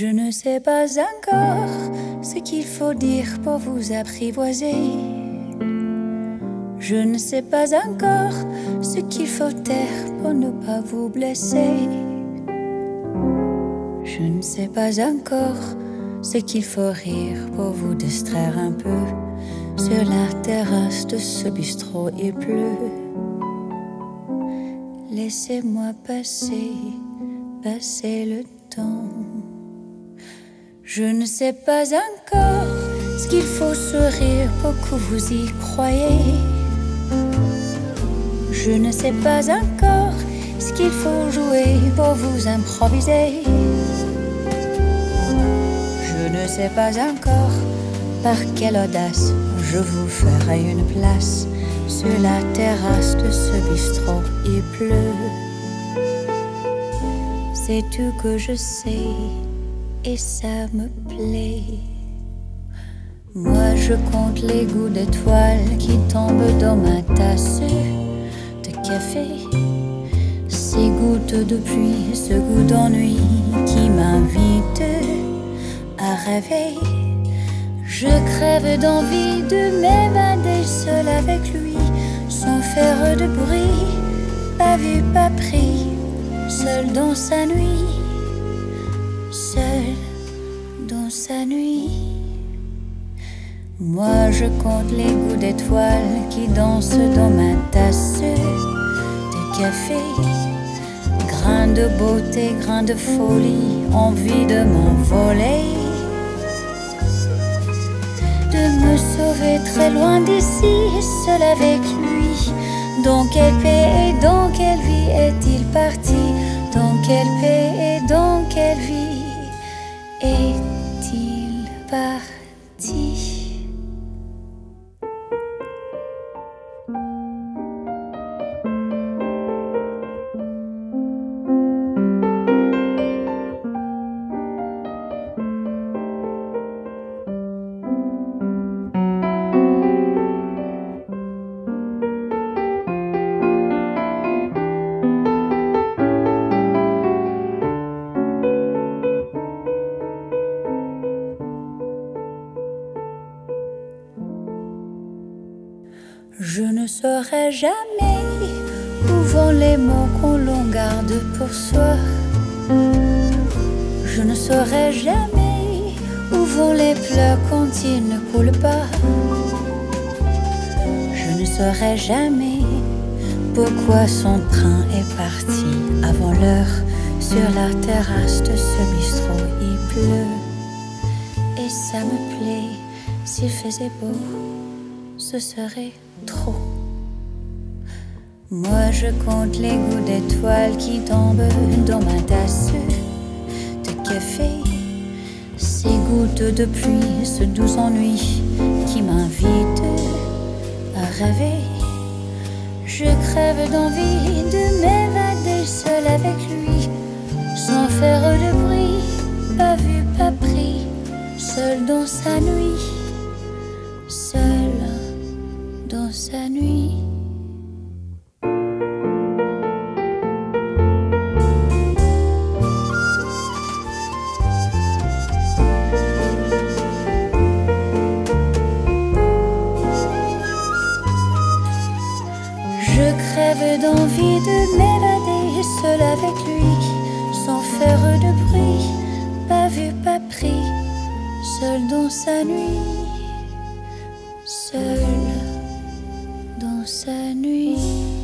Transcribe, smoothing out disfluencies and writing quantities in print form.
Je ne sais pas encore ce qu'il faut dire pour vous apprivoiser. Je ne sais pas encore ce qu'il faut taire pour ne pas vous blesser. Je ne sais pas encore ce qu'il faut rire pour vous distraire un peu. Sur la terrasse de ce bistrot il pleut. Laissez-moi passer, passer le temps. Je ne sais pas encore ce qu'il faut sourire pour que vous y croyez. Je ne sais pas encore ce qu'il faut jouer pour vous improviser. Je ne sais pas encore par quelle audace je vous ferai une place. Sur la terrasse de ce bistrot il pleut. C'est tout que je sais et ça me plaît. Moi je compte les gouttes d'étoiles qui tombent dans ma tasse de café. Ces gouttes de pluie, ce goût d'ennui qui m'invite à rêver. Je crève d'envie de m'évader seul avec lui, sans faire de bruit, pas vu, pas pris, seul dans sa nuit, seul dans sa nuit. Moi je compte les gouttes d'étoiles qui dansent dans ma tasse de café. Grain de beauté, grain de folie, envie de m'envoler, de me sauver très loin d'ici, seul avec lui. Dans quel pays et dans quelle vie est-il parti? Dans quel pays et dans quelle vie est-il parti? Je ne saurais jamais où vont les mots qu'on l'on garde pour soi. Je ne saurais jamais où vont les pleurs quand ils ne coulent pas. Je ne saurais jamais pourquoi son train est parti avant l'heure. Sur la terrasse de ce bistrot il pleut. Et ça me plaît, s'il faisait beau, ce serait trop. Moi je compte les gouttes d'étoiles qui tombent dans ma tasse de café. Ces gouttes de pluie, ce doux ennui qui m'invite à rêver. Je crève d'envie de m'évader seul avec lui, sans faire de bruit, pas vu, pas pris, seul dans sa nuit, seul dans sa nuit. Je crève d'envie de m'évader seul avec lui, sans faire de bruit, pas vu, pas pris, seul dans sa nuit, seul dans sa nuit.